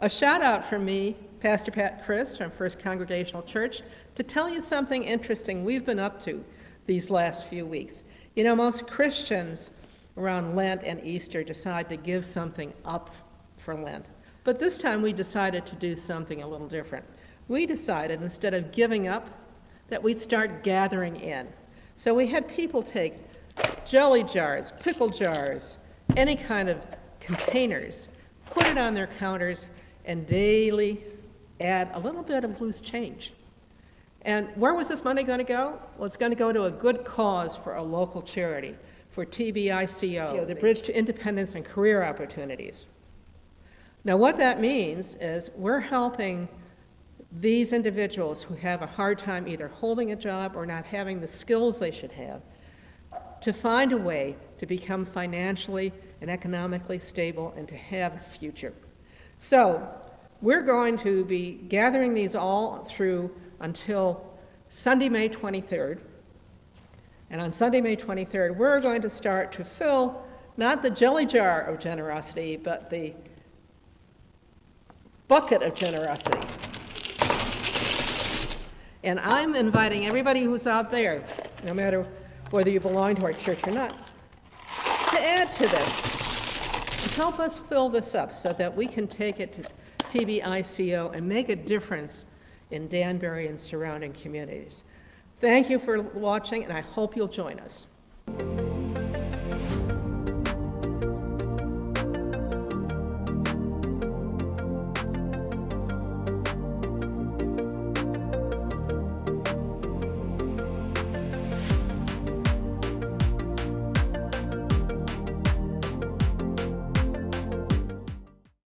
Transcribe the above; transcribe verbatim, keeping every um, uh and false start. A shout out from me, Pastor Pat Kriss from First Congregational Church, to tell you something interesting we've been up to these last few weeks. You know, most Christians around Lent and Easter decide to give something up for Lent. But this time we decided to do something a little different. We decided instead of giving up that we'd start gathering in. So we had people take jelly jars, pickle jars, any kind of containers, put it on their counters, and daily add a little bit of loose change. And where was this money going to go? Well, it's going to go to a good cause for a local charity, for T B I C O, the Bridge to Independence and Career Opportunities. Now, what that means is we're helping these individuals who have a hard time either holding a job or not having the skills they should have to find a way to become financially and economically stable and to have a future. So we're going to be gathering these all through until Sunday, May twenty-third. And on Sunday, May twenty-third, we're going to start to fill not the jelly jar of generosity, but the bucket of generosity. And I'm inviting everybody who's out there, no matter whether you belong to our church or not, to add to this, to help us fill this up so that we can take it to T B I C O and make a difference in Danbury and surrounding communities. Thank you for watching, and I hope you'll join us.